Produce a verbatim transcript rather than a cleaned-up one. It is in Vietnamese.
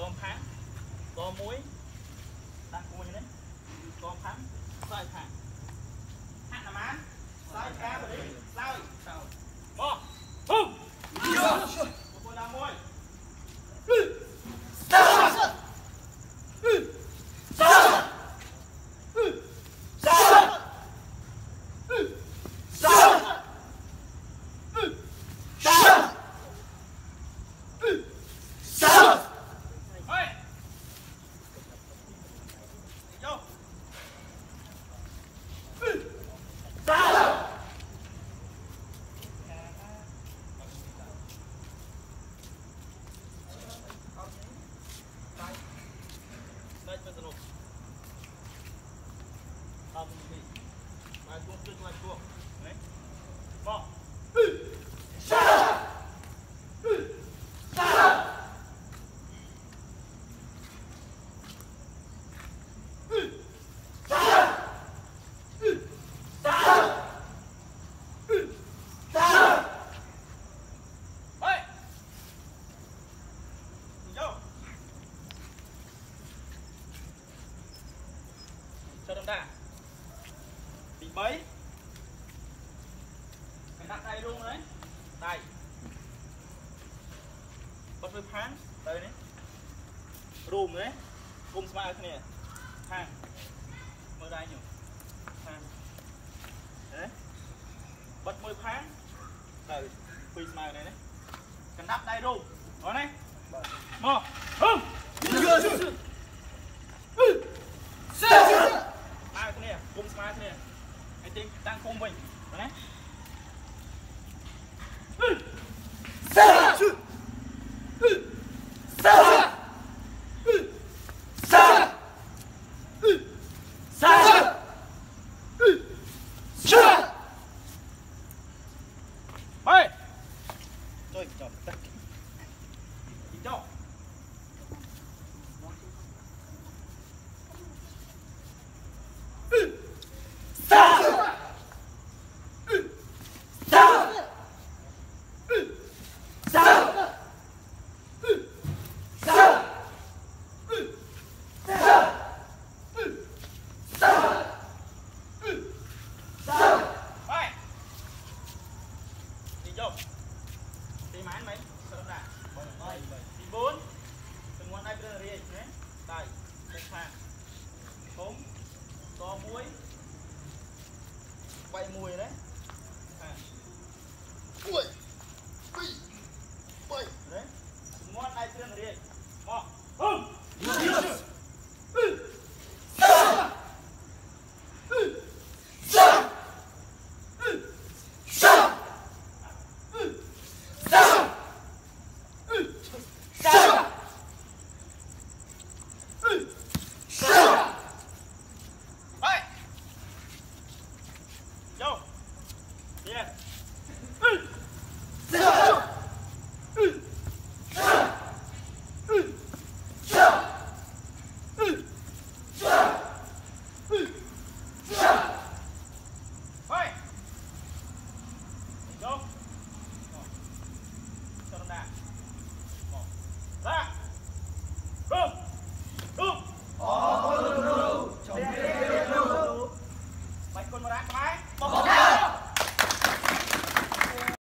con tháng con muối đặt của mình đấy con tháng sai thẳng hạ là má sai cá vào đi sai tàu một không một con là muối sao sao sao sao bị mấy phải đặt tay luôn đấy tay bắt với phán đây đấy rùm đấy cùng smile thế này hàng mới đây nhiều hàng đấy bắt với phán đây quỳ smile này đấy cần đắp tay rùm đó đấy một không cung smile thế này, anh tin đang cung mình, đấy. Sao? Sao? Sao? Sao? Sao? Hey, tôi chọn tách, đi đâu? Quay mùi đấy.